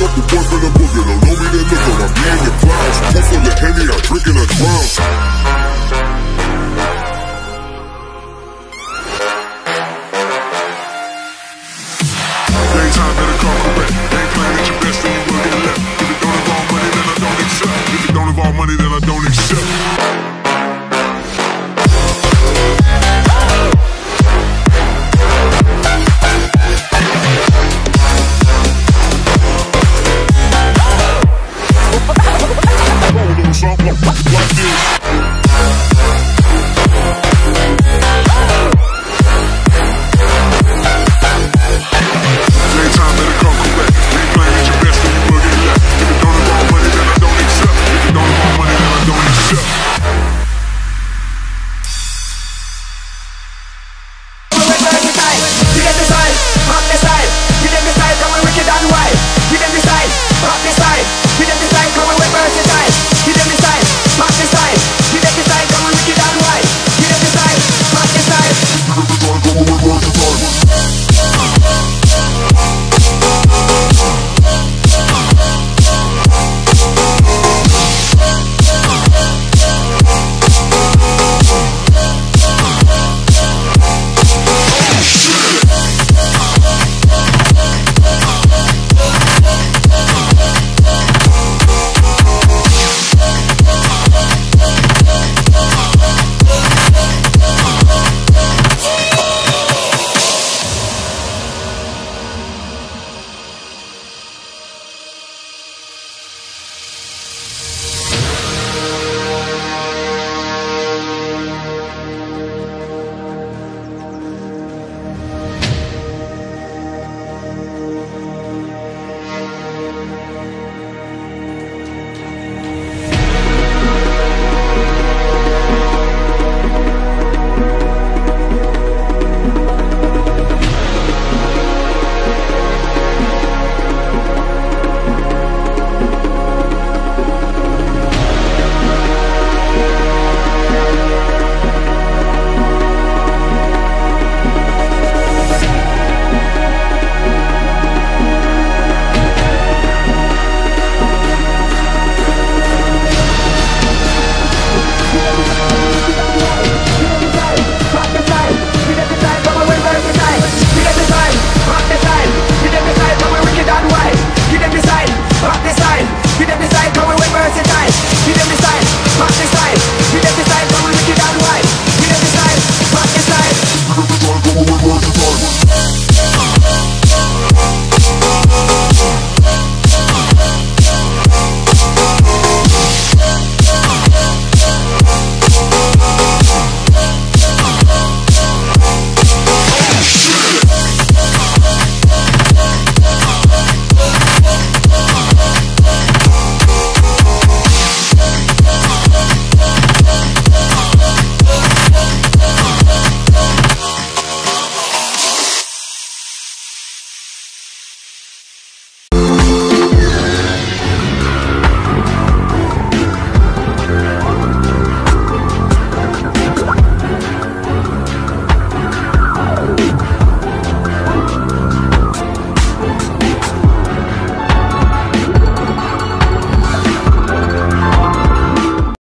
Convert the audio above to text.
fuck the boy from the booger. Don't know me, that look on, I be in your clouds. Pull from the Henny, I drink and I drown. Money that I don't accept.